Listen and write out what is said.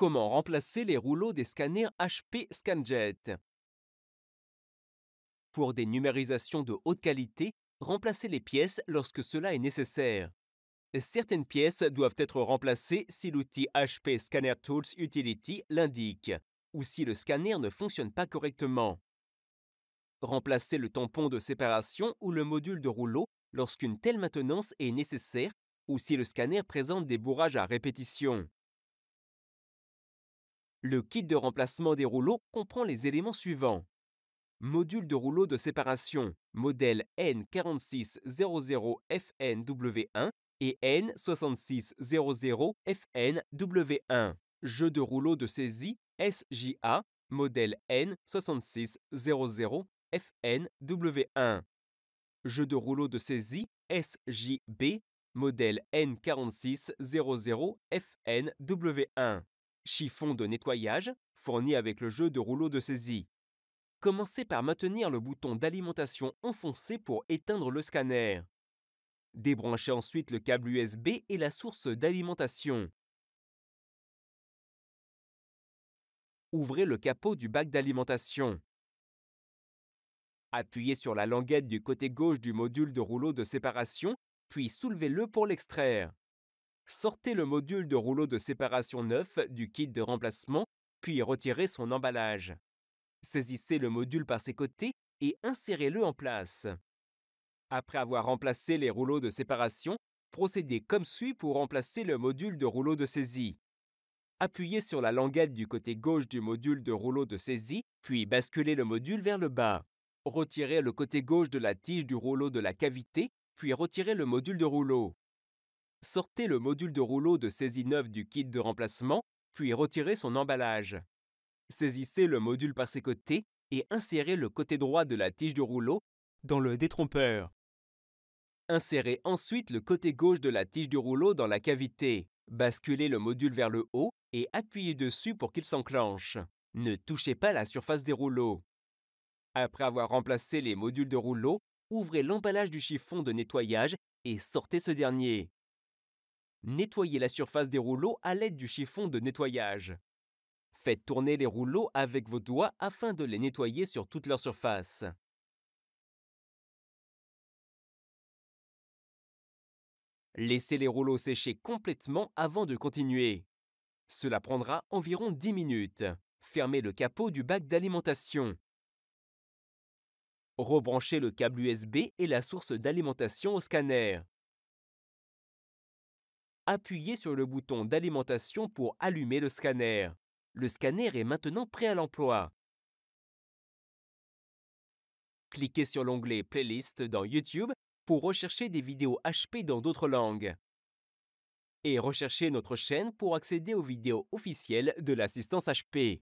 Comment remplacer les rouleaux des scanners HP ScanJet? Pour des numérisations de haute qualité, remplacez les pièces lorsque cela est nécessaire. Certaines pièces doivent être remplacées si l'outil HP Scanner Tools Utility l'indique, ou si le scanner ne fonctionne pas correctement. Remplacez le tampon de séparation ou le module de rouleau lorsqu'une telle maintenance est nécessaire ou si le scanner présente des bourrages à répétition. Le kit de remplacement des rouleaux comprend les éléments suivants. Module de rouleau de séparation, modèle N4600 fnw1 et N6600 fnw1. Jeu de rouleau de saisie SJA, modèle N6600 fnw1. Jeu de rouleau de saisie SJB, modèle N4600 fnw1. Chiffon de nettoyage, fourni avec le jeu de rouleau de saisie. Commencez par maintenir le bouton d'alimentation enfoncé pour éteindre le scanner. Débranchez ensuite le câble USB et la source d'alimentation. Ouvrez le capot du bac d'alimentation. Appuyez sur la languette du côté gauche du module de rouleau de séparation, puis soulevez-le pour l'extraire. Sortez le module de rouleau de séparation neuf du kit de remplacement, puis retirez son emballage. Saisissez le module par ses côtés et insérez-le en place. Après avoir remplacé les rouleaux de séparation, procédez comme suit pour remplacer le module de rouleau de saisie. Appuyez sur la languette du côté gauche du module de rouleau de saisie, puis basculez le module vers le bas. Retirez le côté gauche de la tige du rouleau de la cavité, puis retirez le module de rouleau. Sortez le module de rouleau de saisie neuf du kit de remplacement, puis retirez son emballage. Saisissez le module par ses côtés et insérez le côté droit de la tige du rouleau dans le détrompeur. Insérez ensuite le côté gauche de la tige du rouleau dans la cavité. Basculez le module vers le haut et appuyez dessus pour qu'il s'enclenche. Ne touchez pas la surface des rouleaux. Après avoir remplacé les modules de rouleau, ouvrez l'emballage du chiffon de nettoyage et sortez ce dernier. Nettoyez la surface des rouleaux à l'aide du chiffon de nettoyage. Faites tourner les rouleaux avec vos doigts afin de les nettoyer sur toute leur surface. Laissez les rouleaux sécher complètement avant de continuer. Cela prendra environ 10 minutes. Fermez le capot du bac d'alimentation. Rebranchez le câble USB et la source d'alimentation au scanner. Appuyez sur le bouton d'alimentation pour allumer le scanner. Le scanner est maintenant prêt à l'emploi. Cliquez sur l'onglet Playlist dans YouTube pour rechercher des vidéos HP dans d'autres langues. Et recherchez notre chaîne pour accéder aux vidéos officielles de l'assistance HP.